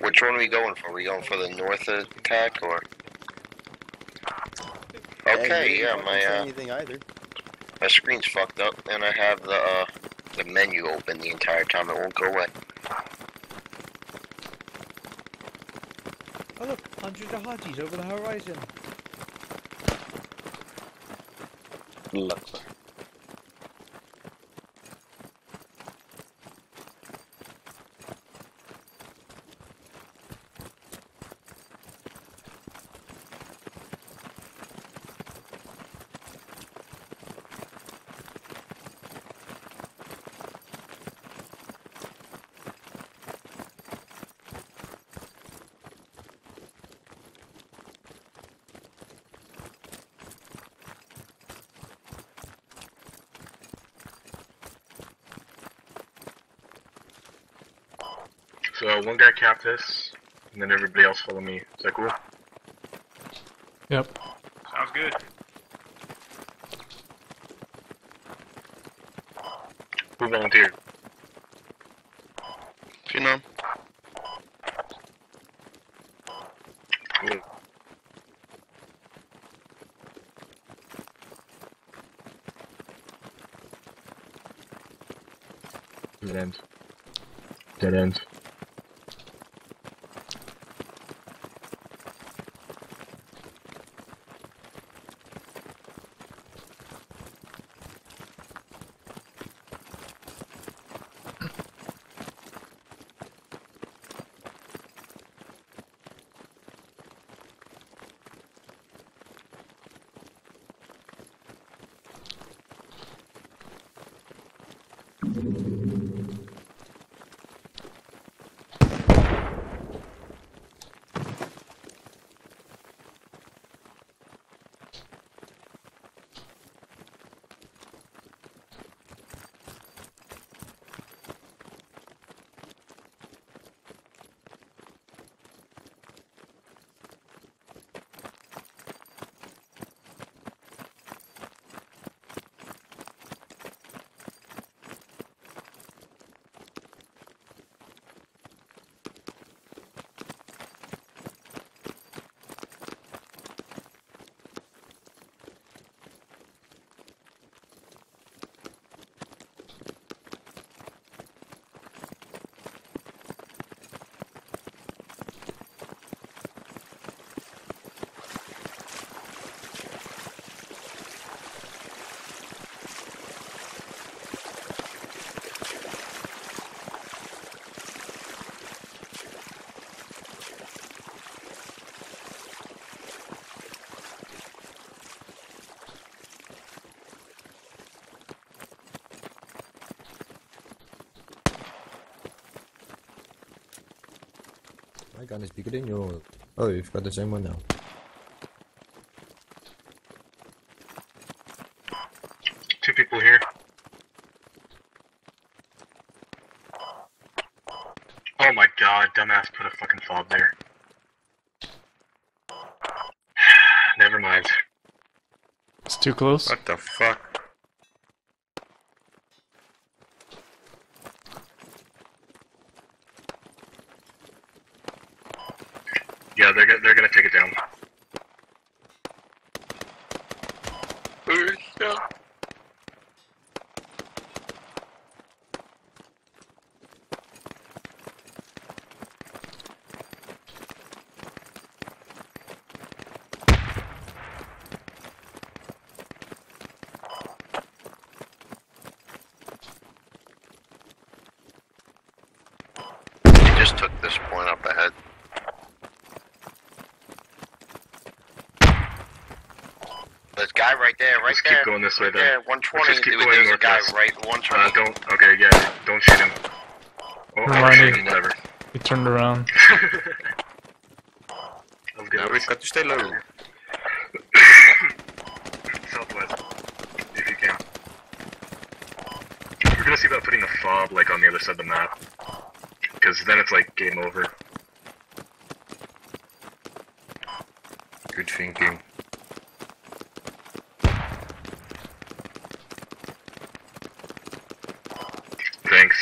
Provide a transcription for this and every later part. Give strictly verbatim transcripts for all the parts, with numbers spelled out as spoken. Which one are we going for? Are we going for the north attack or? Okay, yeah, yeah my uh, anything either. My screen's fucked up, and I have the uh, the menu open the entire time. It won't go away. Oh look, hundreds of Hajis over the horizon. Looks. So one guy cap this, and then everybody else follow me. Is that cool? Yep. Sounds good. Who volunteered? You know. Cool. Dead end. Dead end. My gun is bigger than yours. Oh, you've got the same one now. Two people here. Oh my god, dumbass put a fucking fob there. Never mind. It's too close? What the fuck? Yeah, they're gonna, they're gonna take it down. They just took this point up ahead. There's a guy right there, right just there. Just keep going this way, there. one twenty, just keep going there's a guy us. Right, one twenty. Uh, don't, okay, yeah, don't shoot him. Oh, I shoot him, whatever. He turned around. That good. No, we've got to stay low. Southwest, if you can. We're gonna see about putting the fob, like, on the other side of the map. Because then it's, like, game over. Good thinking.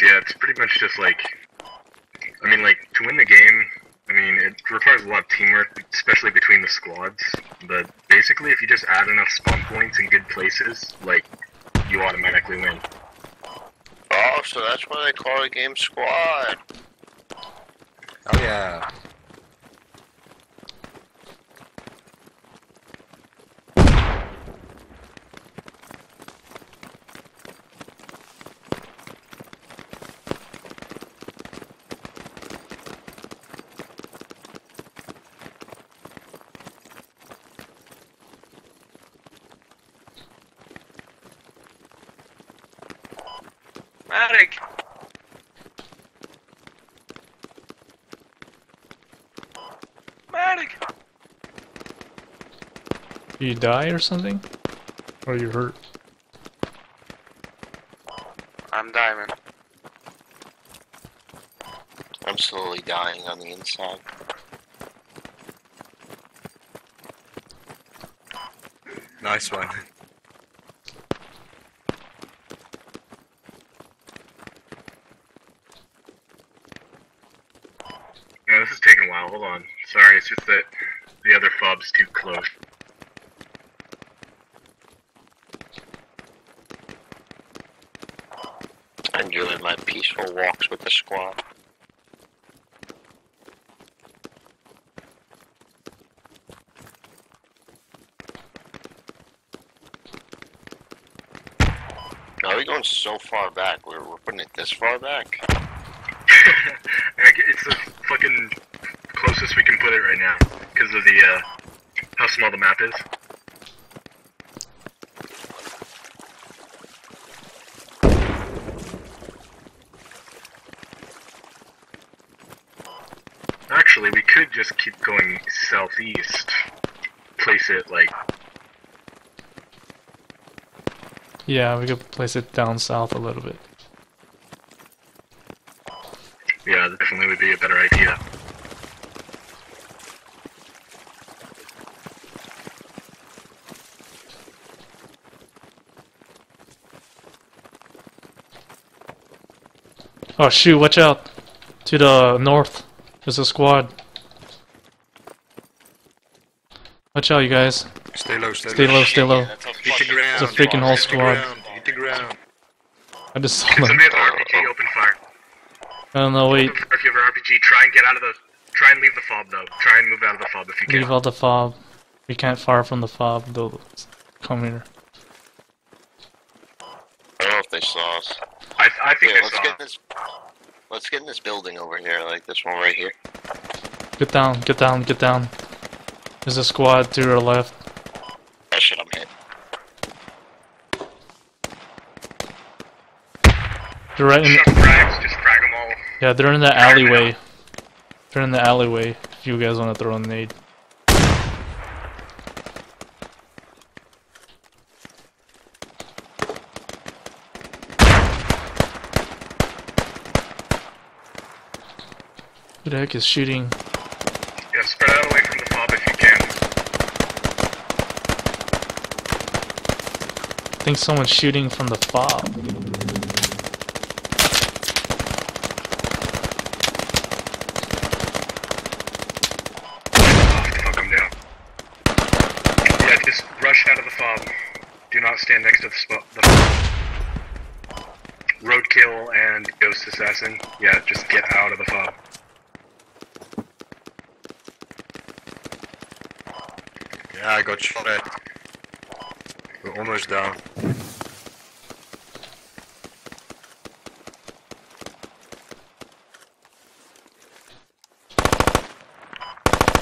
Yeah, it's pretty much just like, I mean, like, to win the game, I mean, it requires a lot of teamwork, especially between the squads, but basically if you just add enough spawn points in good places, like, you automatically win. Oh, so that's why they call the game Squad. Oh yeah. Medic! Medic! You die or something? Or you hurt? I'm dying. I'm slowly dying on the inside. Nice one. This is taking a while, hold on. Sorry, it's just that the other fob's too close. I'm doing my peaceful walks with the squad. Are we going so far back? We're, we're putting it this far back? It's the fucking closest we can put it right now, because of the, uh, how small the map is. Actually, we could just keep going southeast, place it, like... Yeah, we could place it down south a little bit. Yeah, that definitely would be a better idea. Oh shoot, watch out! To the north, there's a squad. Watch out, you guys. Stay low, stay, stay low, low, stay low. Yeah, hit the ground. It's a freaking whole squad. Hit the ground. I just saw them. I don't know, wait. If you have an R P G, try and get out of the... Try and leave the fob, though. Try and move out of the fob if you can. Leave out the fob. We can't fire from the fob, though. Come here. I don't know if they saw us. I, I think yeah, they let's saw get this. Let's get in this building over here, like this one right here. Get down, get down, get down. There's a squad to your left. Oh shit, I'm hit. They're right in the... Yeah, they're in the alleyway. They're in the alleyway, if you guys want to throw a nade. Who the heck is shooting? Yeah, spread out away from the mob if you can. I think someone's shooting from the fob. Out of the fob. Do not stand next to the spot. Roadkill and Ghost Assassin. Yeah, just get out of the fob. Yeah, I got shot at. We're almost down.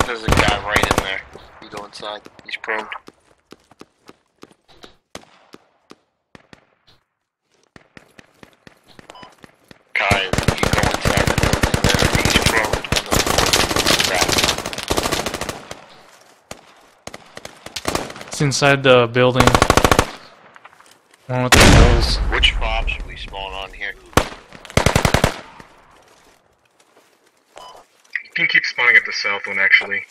There's a guy right in there. You go inside. He's prone. It's inside the building. One with the holes. Which fob should we spawn on here? You can keep spawning at the south one, actually.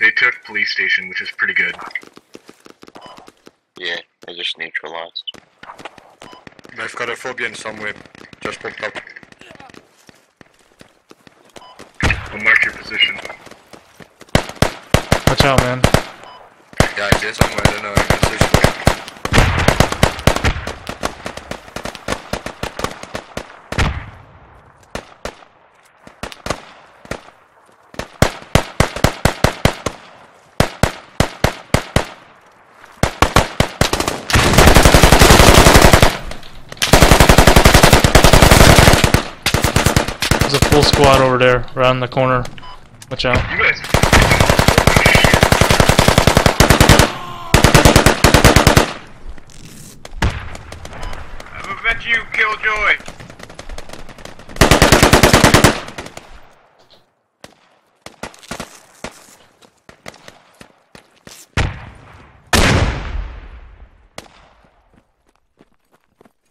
They took police station, which is pretty good. Yeah, they just neutralized. They've got a Phobian somewhere. Just popped up. Watch out, man. Yeah, I did something, I don't know. I got switched away. There's a full squad over there, around the corner. Watch out. You guys. You killjoy.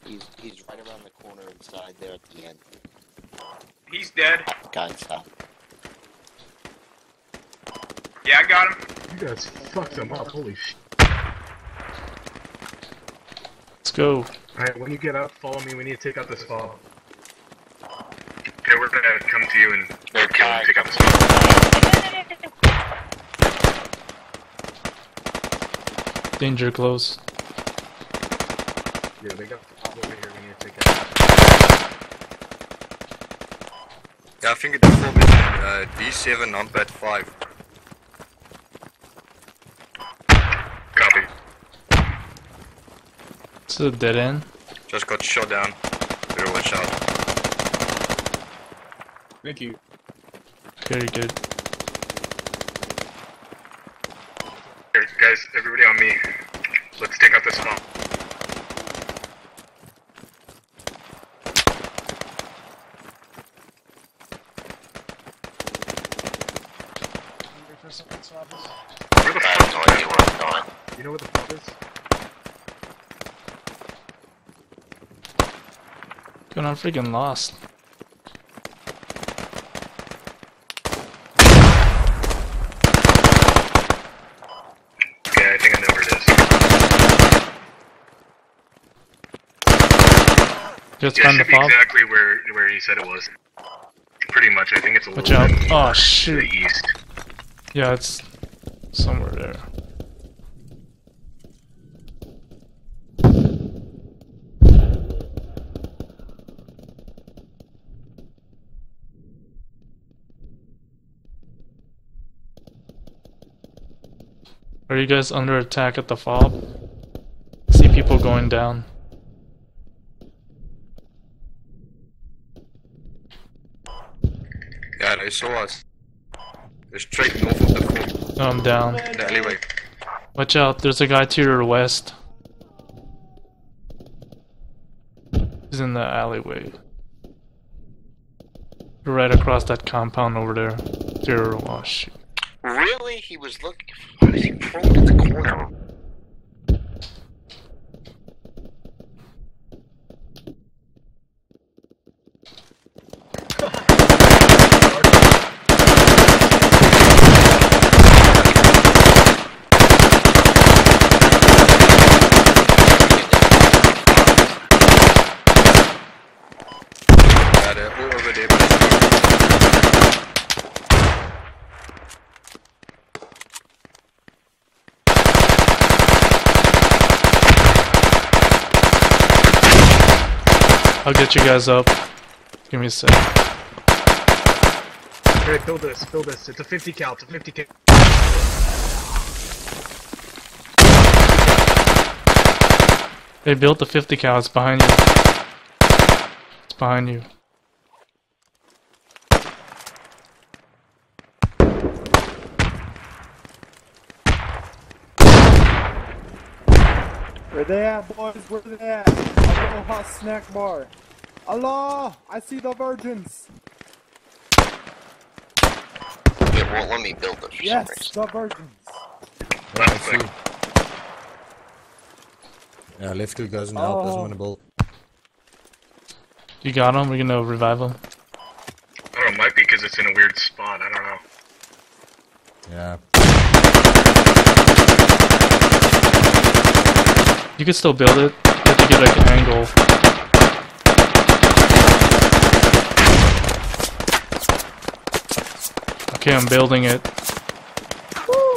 He's he's right around the corner inside there at the end. He's dead. Guys, stop. Yeah, I got him. You guys fucked him up. Holy shit. Let's go. Alright, when you get up, follow me. We need to take out this fall. Okay, we're gonna come to you and we'll kill and take out this fall. Danger close. Yeah, they got the over here. We need to take out. Yeah, I think it's uh, D seven on bed five. It's a dead end. Just got shot down. Better watch out. Thank you. Very good. Hey guys, everybody on me. Let's take out this bomb. Where the fuck is? You know where the fuck is? Dude, I'm freaking lost. Okay, I think I know where it is. Just yeah, it should be exactly where, where he said it was. Pretty much, I think it's a little bit oh, shoot. To the east. Yeah, it's somewhere there. Are you guys under attack at the fob? I see people going down. Yeah, they saw us. They're straight north of the fob. No, I'm down. No, anyway. Watch out, there's a guy to your west. He's in the alleyway. You're right across that compound over there. To your oh, shoot. Really? He was looking. Why is he prone in the corner? I'll get you guys up. Give me a sec. Okay, kill this, kill this. It's a fifty cal, it's a fifty cal. They built the fifty cal, it's behind you. It's behind you. Where they at, boys? Where they at? Hot snack bar. Allah! I see the virgins! It won't let me build them. Yes, the virgins! Left click. Yeah, left click doesn't oh. help, doesn't want to build. You got him? We're gonna revive him? I don't know, it might be because it's in a weird spot, I don't know. Yeah. You can still build it. You have to get like an angle. Okay, I'm building it. Woo,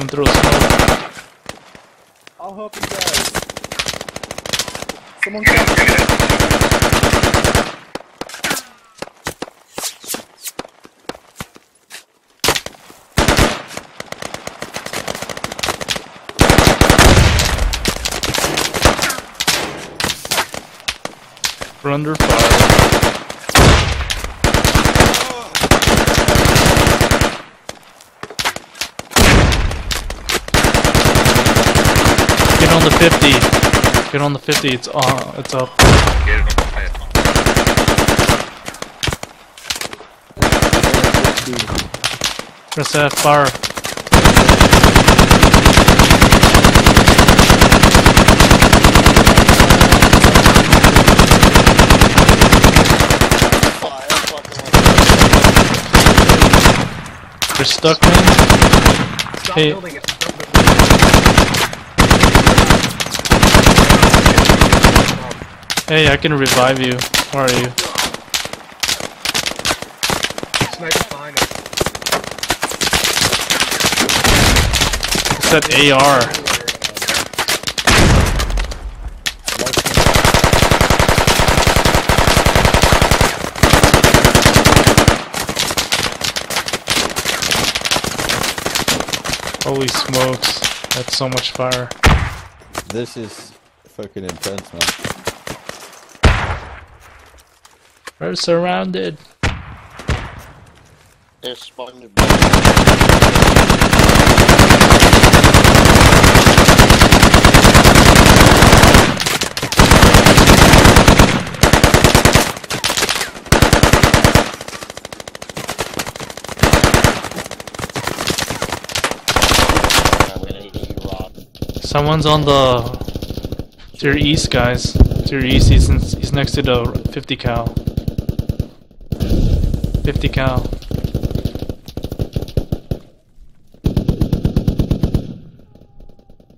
coming through a smoke. I'll help you guys. Someone come. We're under fire. Get on the fifty. Get on the fifty. It's uh, it's up. Get it on the head. Press F. Fire. You're stuck, man. Stop hey. Building it. Hey, I can revive you. Where are you? Sniper behind us. It's that A R. Holy smokes. That's so much fire. This is fucking intense, man. We're surrounded. They're spawned. Someone's on the to your east, guys. To your east, he's, in, he's next to the fifty cal. fifty cal.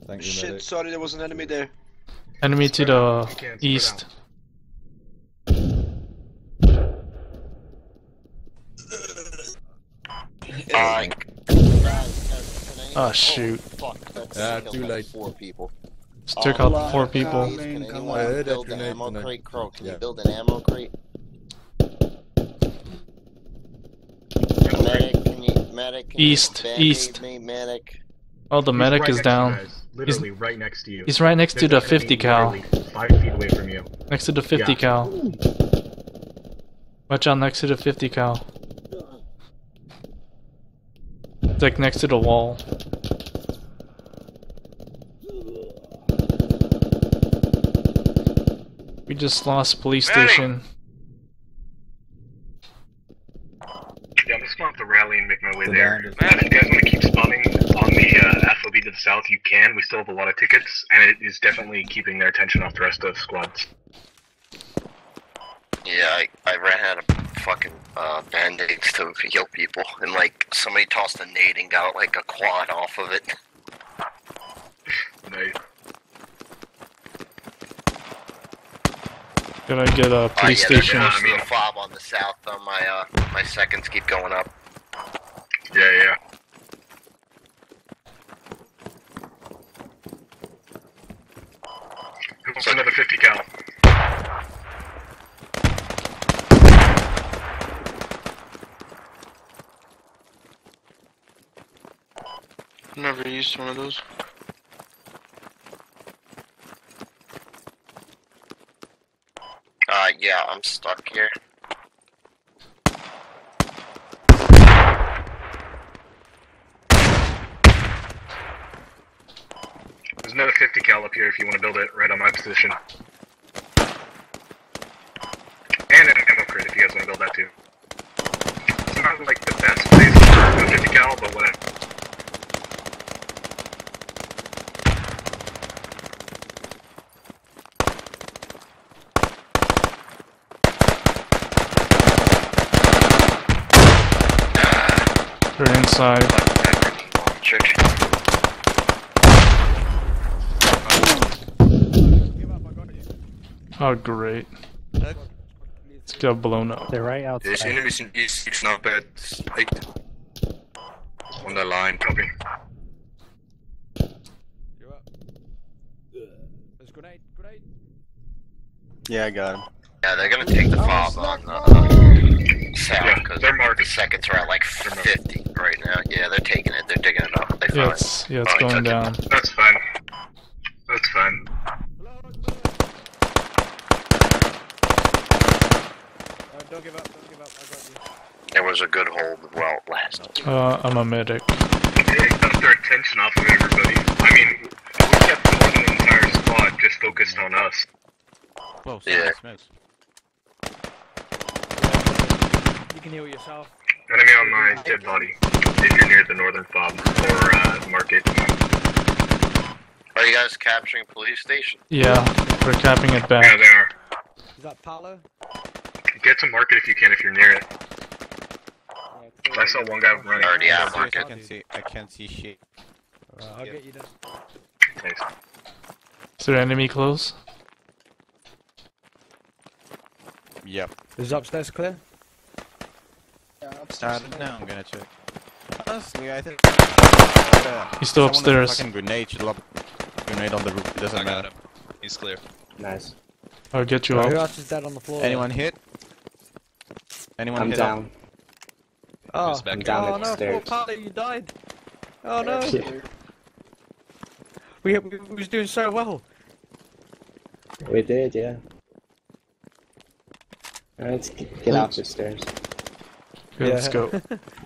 Thank you, shit, medic. Sorry, there was an enemy there. Enemy it's to the east. Ah, oh, shoot. Oh, fuck, that's uh, too late. Four people. Just took out four God, people. Man, can I heard build an ammo tonight. crate, Crow? Can yeah. you build an ammo crate? Medic, can you, medic, can east, you east. Me, medic. Oh, the he's medic right is down. Literally he's, right next to you. He's right next There's to the fifty cal. Five feet away from you. Next to the fifty yeah. cal. Ooh. Watch out, next to the fifty cal. It's like next to the wall. We just lost police medic. station. Yeah, I'm just gonna have to rally and make my way the there. Man, if you guys want to keep spawning on the uh, F O B to the south, you can. We still have a lot of tickets, and it is definitely keeping their attention off the rest of the squads. Yeah, I, I ran out of fucking uh, band-aids to heal people, and like, somebody tossed a nade and got like a quad off of it. Nice. Can I get a police uh, yeah, station? There's a fob on the south, though. My, uh, my seconds keep going up. Yeah, yeah. Who's so, another fifty cal? Never used one of those. Uh, yeah, I'm stuck here. There's another fifty cal up here if you want to build it right on my position. And an ammo crate if you guys want to build that too. It's not like the best place for a fifty cal, but whatever. They're inside. Church. Oh great. It's got blown up. They're right outside. There's enemies in east, it's not bad. It's on the line, probably. Yeah, I got him. Yeah, they're gonna take the fob on the uh, south, because they're marked. The seconds are at like fifty right now. Yeah, they're taking it. They're digging it up. They yeah, it's, yeah, it's going down. It. That's fine. That's fine. Oh, don't give up. Don't give up. I got you. It was a good hold. Well, last. Uh, I'm a medic. It got their attention off of everybody. I mean, we kept the entire squad just focused on us. Close. Yeah. Nice. You can heal yourself. Enemy on my dead body. If you're near the northern fob or uh, market. Are you guys capturing police station? Yeah, we're capping it back. Yeah, they are. Is that Palo? Get to market if you can, if you're near it. Yeah, I saw one guy running. Already out of market. I can't see, I can't see shit. Uh, I'll yeah. get you done. Thanks. Is there enemy close? Yep. Is upstairs clear? Yeah, upstairs. Uh, no, I'm gonna check. Honestly, I think. Uh, He's still upstairs. Fucking grenade, should lob grenade on the roof. It doesn't I matter. He's clear. Nice. I'll get you oh, out. Who else is dead on the floor? Anyone hit? Anyone I'm hit? Down. Oh, I'm down. down. Oh, no, poor Pally, you died. Oh no. Yeah. We, we, we was doing so well. We did, yeah. Let's get out the stairs. Yeah. Let's go.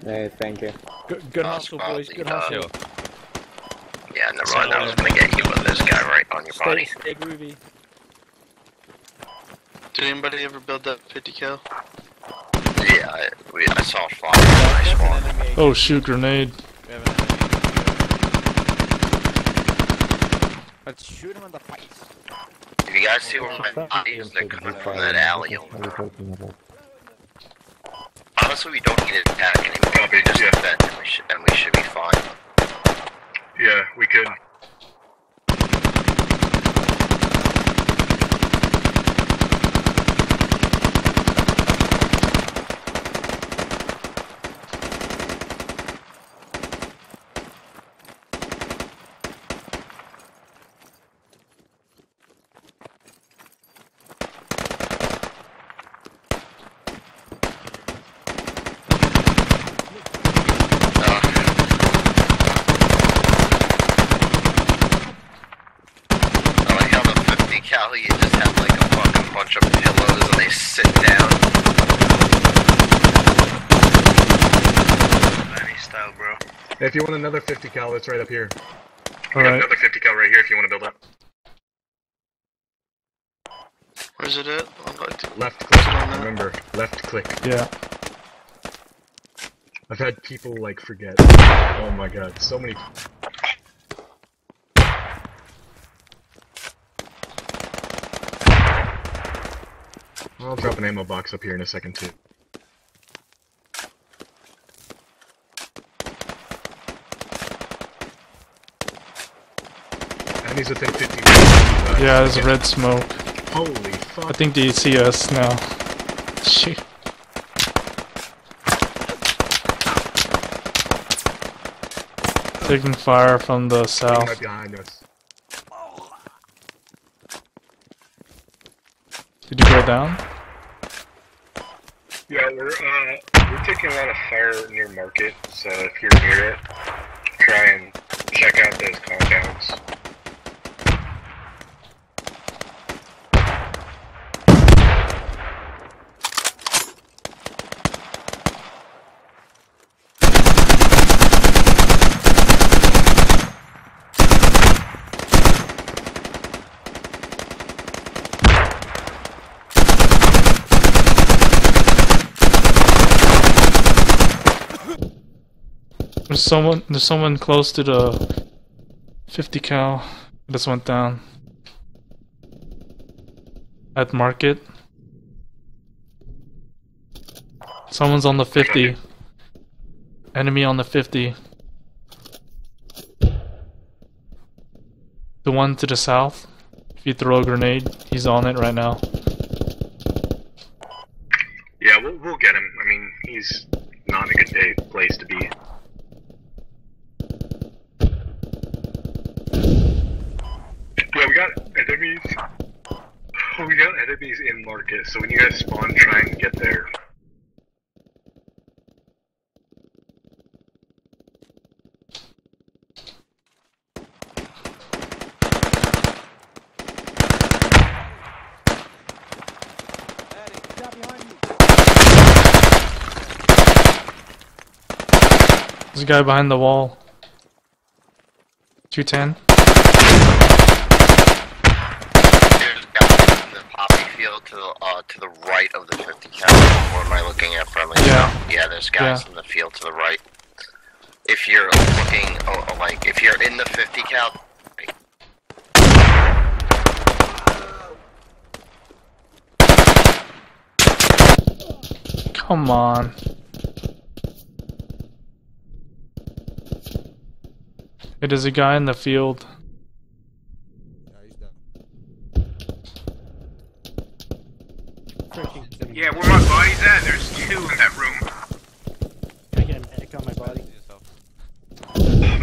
Hey, thank you. Good, good hustle, boys. Good hustle. Yeah, never mind. So, I was gonna get you with this guy right on your stay, body. Stay groovy. Did anybody ever build that fifty cal? Yeah, I, we, I saw a fly. Nice one. Oh shoot, grenade. We have an enemy. Let's shoot him in the face. If you guys see where my body is, they're coming from that alley over. Honestly, we don't need to attack anymore. We just defend and we, should, and we should be fine. Yeah, we could. You just have like a fucking bunch of pillows and they sit down. Any style, bro. If you want another fifty cal, it's right up here. All right. Another fifty cal right here if you want to build up. Where's it at? Like left click, remember. Left click. Yeah. I've had people like forget. Oh my god, so many. I'll drop an ammo box up here in a second, too. Enemies within fifty meters. Uh, yeah, there's yeah. red smoke. Holy fuck. I think they see us now. Shit. Taking fire from the south. Right behind us. Did you go down? Yeah, we're uh, we're taking a lot of fire near market, so if you're near it, try and check out those compounds. There's someone, there's someone close to the fifty cal. This went down at market. Someone's on the fifty. Enemy on the fifty. The one to the south. If you throw a grenade, he's on it right now. Yeah, we'll, we'll get him. I mean, he's not a good place to be. Yeah, we got enemies We got enemies in market, so when you guys spawn, try and get there. There's a guy behind the wall. two ten. There's a guy in the poppy field to the, uh, to the right of the fifty cal. What am I looking at from? Yeah. Yeah, there's guys yeah. in the field to the right. If you're looking, oh, like, if you're in the fifty cal. Come on. It is a guy in the field. No, he's done. Yeah, where my body's at, there's two in that room. Can I get a medic on my body?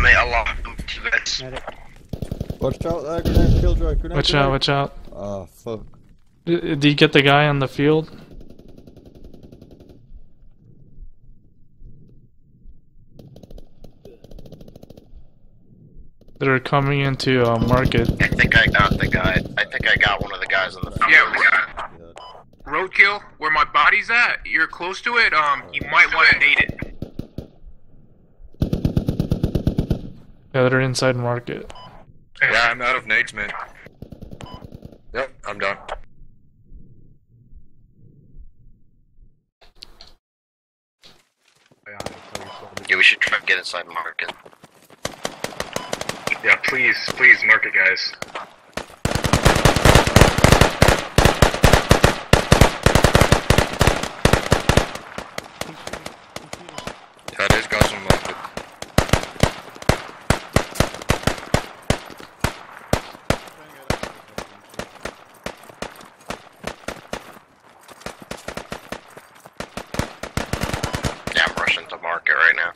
May Allah do this. Watch out, uh, grenade, killjoy, grenade. Watch out, watch out. Oh, fuck. Did you get the guy on the field? They're coming into a uh, market. I think I got the guy. I think I got one of the guys on the field. Yeah, we got it. Roadkill, where my body's at, you're close to it, um, you might want to nade it. Yeah, they're inside market. Yeah, I'm out of nades, man. Yep, I'm done. Yeah, we should try to get inside market. Yeah, please, please mark it, guys. Yeah, there's guys on market. Yeah, I'm rushing to market right now.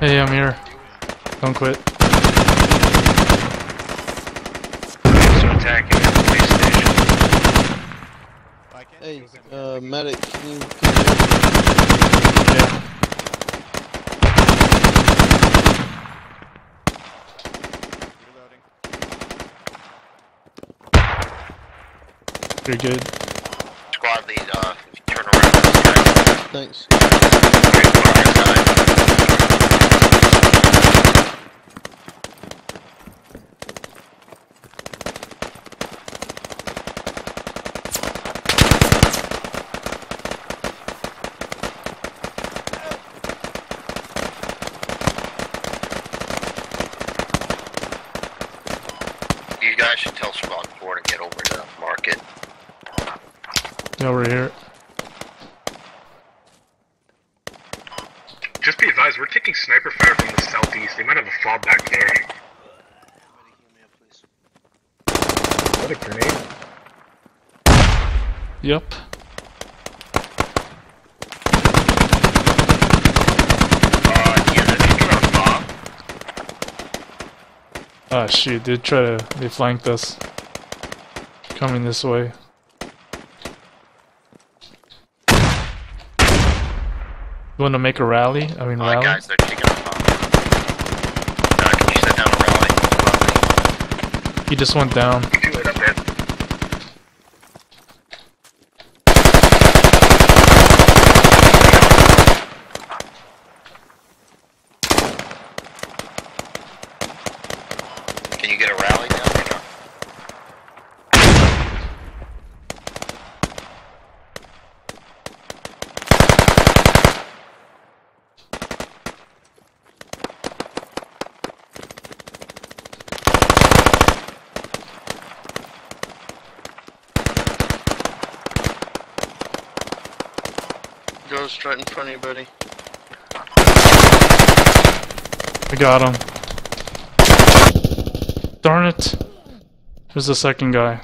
Hey, I'm here. Don't quit. So attacking at the police station. Hey, uh, medic, can you... Yeah. You're good. Squad lead, uh, turn around. Thanks. I should tell Squad four to get over to the market. Yeah, we're here. Just be advised, we're taking sniper fire from the southeast. They might have a fall back there. What a grenade. Yep. Ah, oh, shoot, they try to, they flanked us. Coming this way. You want to make a rally? I mean, oh, rally? Guys, they're taking a bomb. Uh, can you set down a rally? He just went down. You do it up there. Can you get a rally down or not? Goes straight in front of you, buddy. I got him. Darn it! There's the second guy.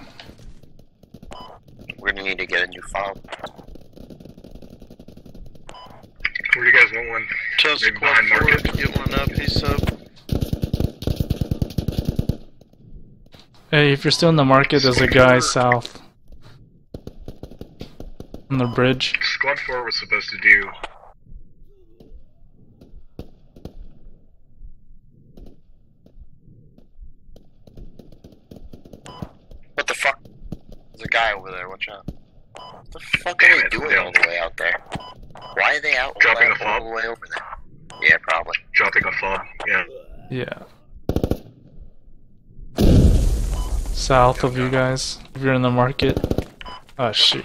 We're gonna need to get a new file. Where do you guys want one? Shows a quad forward, get one up, he's up. Hey, if you're still in the market, there's a guy south. On the bridge. Squad four was supposed to do. What the fuck? There's a guy over there, watch out. What the fuck Damn are they doing all the way out there? Why are they out Dropping all, a all the way over there? Yeah, probably. Dropping a fob, yeah. Yeah. South of you guys, if you're in the market. Oh shoot.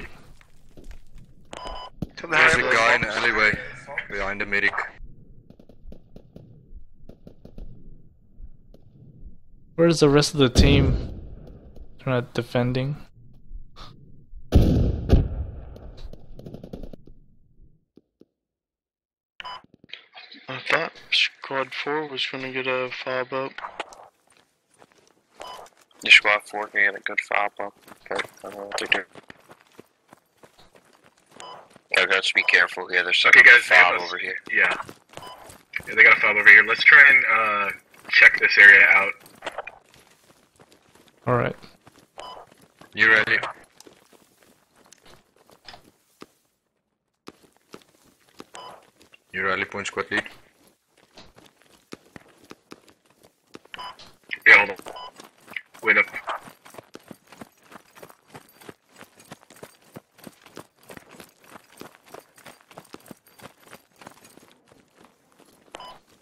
There's a guy in the alleyway, behind the medic. Where's the rest of the team? They're not defending. I thought Squad four was gonna get a fob up. The Squad four can get a good fob up, but I don't know what they're doing. I gotta be careful here, there's something okay, guys, fob over here. Yeah. Yeah, they got a fob over here. Let's try and uh, check this area out. Alright. You ready? You ready, point squad lead? Yeah, hold on. Wait up.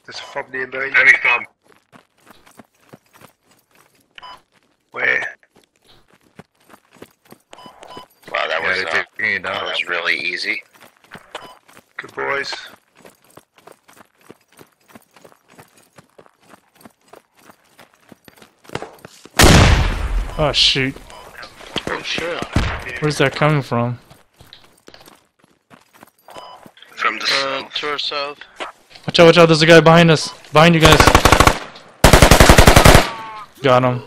There's a fob nearby. Enemy fob. Where? Wow, that yeah, was uh, that down. was really easy. Good boys. Oh shoot! Oh shit! Where's that coming from? From the uh, south. To our south. Watch out, watch out, there's a guy behind us. Behind you guys. Got him.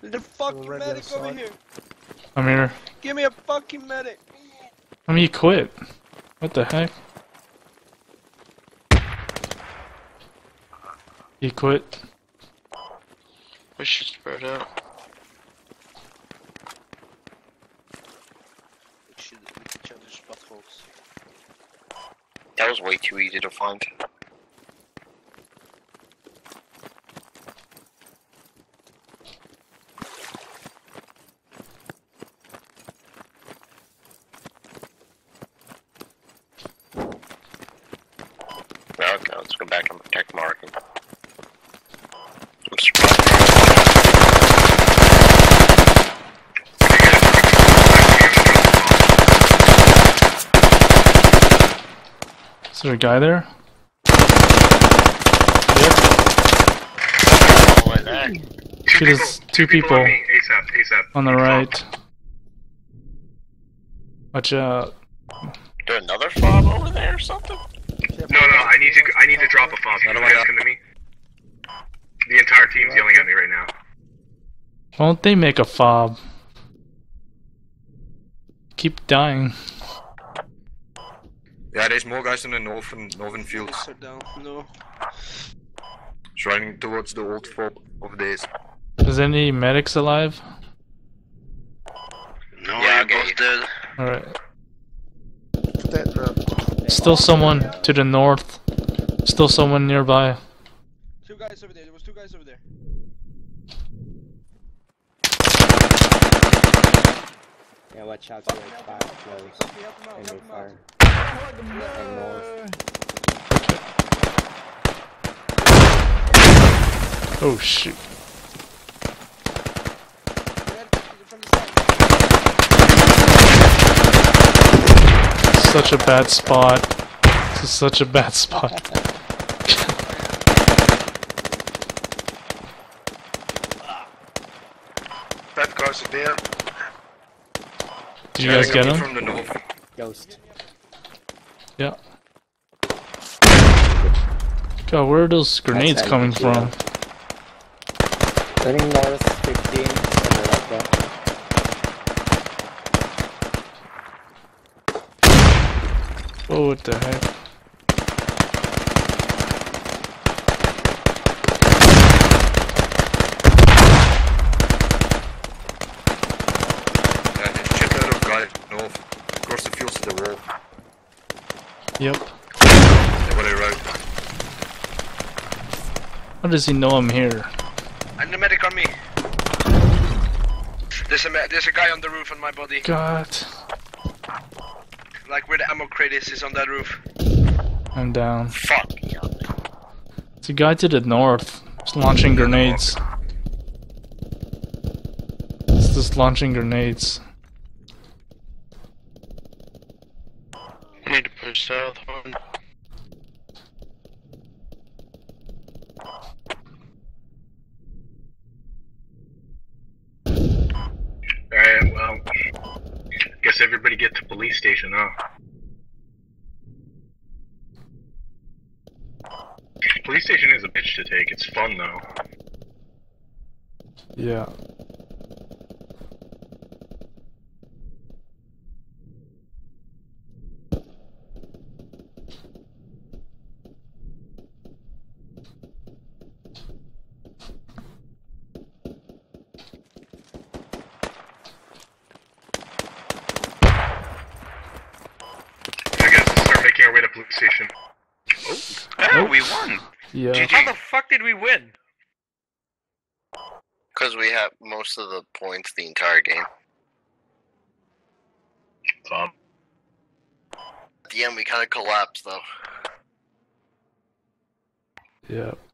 There's a fucking medic over here. I'm here. Give me a fucking medic. I mean, you quit. What the heck? He quit. We should spread out. That was way too easy to find. Well, okay, let's go back and protect Mark. I'm Is there a guy there? Yep. Oh, two people, two people, people on, ASAP, ASAP. on the right. Watch out. Is there another fob over there or something? No, no, I need to I need to drop a fob. Can you guys come to me? The entire team's yelling at me right now. Won't they make a fob? Keep dying. Yeah, there's more guys in the northern, northern field. So down, no. He's running towards the old fob of this. Is any medics alive? No, yeah, guy's dead. Alright. Still someone to the north. Still someone nearby. Two guys over there, there was two guys over there. Yeah, watch out for like five close. And they fire. Oh shoot. Such a bad spot. This is such a bad spot. That guy's there. Did you guys get him? From the north. Ghost. Yeah. God, where are those grenades coming from? I think that was fifteen, something like that. What the heck? Yep. How does he know I'm here? I'm the medic on me. There's a there's a guy on the roof on my body. God. Like where the ammo crate is, is on that roof. I'm down. Fuck. It's a guy to the north. He's launching grenades. It's just launching grenades. Need to push south on. Alright, well, guess everybody get to police station, huh? Police station is a bitch to take, it's fun though. Yeah. Yeah. G G. How the fuck did we win? Because we have most of the points the entire game. Tom. At the end, we kind of collapsed, though. Yeah.